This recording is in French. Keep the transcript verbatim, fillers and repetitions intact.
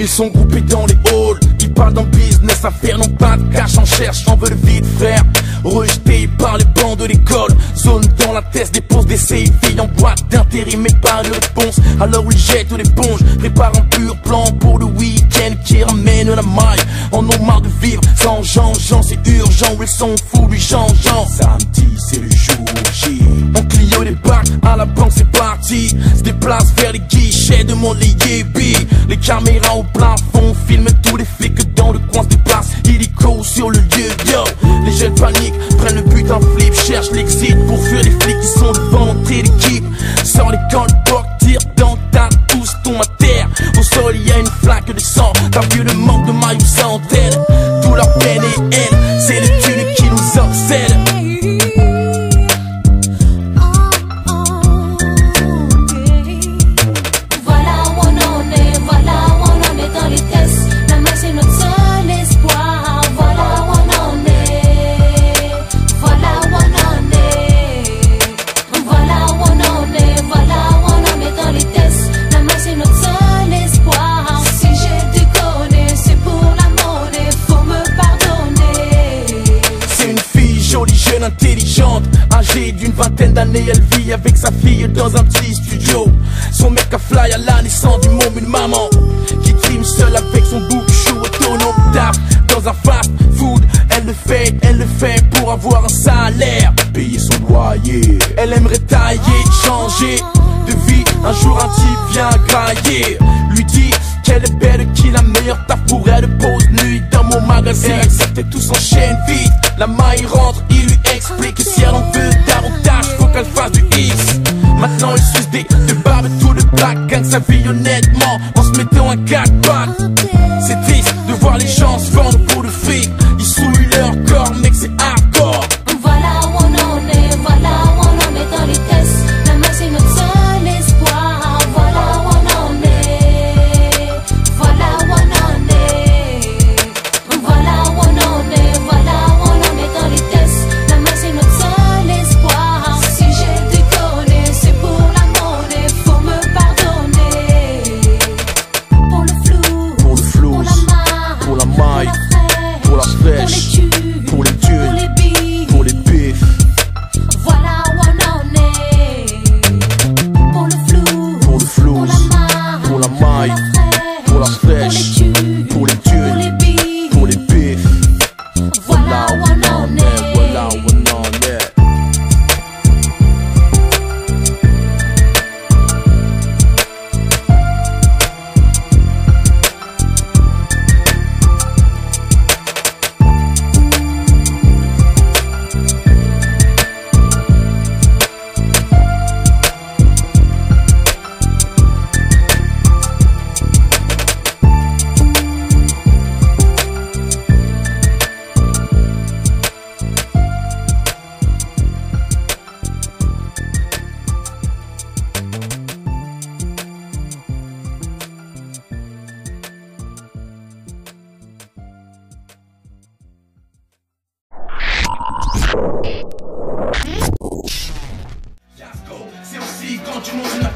Ils sont groupés dans les halls, ils parlent dans le business, affaire non pas de cash, j'en cherche, j'en veux le vide frère. Rejeté par les bancs de l'école, zone dans la thèse, dépose des C I V en boîte d'intérim mais pas de réponse. Alors ils jettent l'éponge, prépare un pur plan pour le week-end qui ramène la maille. En ont marre de vivre sans gens, gens c'est urgent, ils sont fous, lui gens, gens. Samedi c'est le jour J, en Clio débarque, à la banque c'est parti. Se déplace vers les guichets, demande les yébis. Les caméras au plafond filment tous les flics dans le coin se déplacent. Illico sur le lieu, yo. Les jeunes paniquent, prennent le but en flip, cherchent l'exit pour fuir les flics qui sont devant l'entrée d'équipe. Sans les gants, le porc tire dans ta tous tombe à terre. Au sol y a une flaque de sang, t'as vu le manque de mailles ou ça en tête. Tout leur peine et haine, c'est les thunes qui nous obsèdent. Intelligente, âgée d'une vingtaine d'années, elle vit avec sa fille dans un petit studio. Son mec a fly à la naissance du môme, une maman qui crime seule avec son bouchou autonome. Tape dans un fast food, elle le fait, elle le fait pour avoir un salaire, payer son loyer. Elle aimerait tailler, changer de vie. Un jour un type vient grailler, lui dit qu'elle est belle, qu'il a meilleur taf pour elle, pose nuit dans mon magasin. Elle accepte et tout s'enchaîne vite. La maille rentre, il lui explique que si elle en veut davantage, faut qu'elle fasse du X. Maintenant elle suce des de barbe, tout le black, gagne sa vie honnêtement en se mettant un cacpac. C'est triste de voir les gens se vendre pour le fric. Ils souillent leur corps, mec c'est hardcore. Voilà où on en est, voilà où on en est dans les tests. La main c'est notre seul espoir. Voilà où on en est, voilà où on en est, voilà où on en est, voilà où on en est dans les tests. La main c'est notre seul espoir. Si j'ai déconné, c'est pour la monnaie, faut me pardonner. Pour le flou, pour le flou, pour la marque, pour la maille, pour la flèche, pour les tues, pour les billes, pour les biffs. Voilà où on en est. Pour le flou, pour le flou, pour la maille, pour la flèche, pour les tues, pour les billes, pour les biffs. Voilà où on en est. Voilà où on en est. You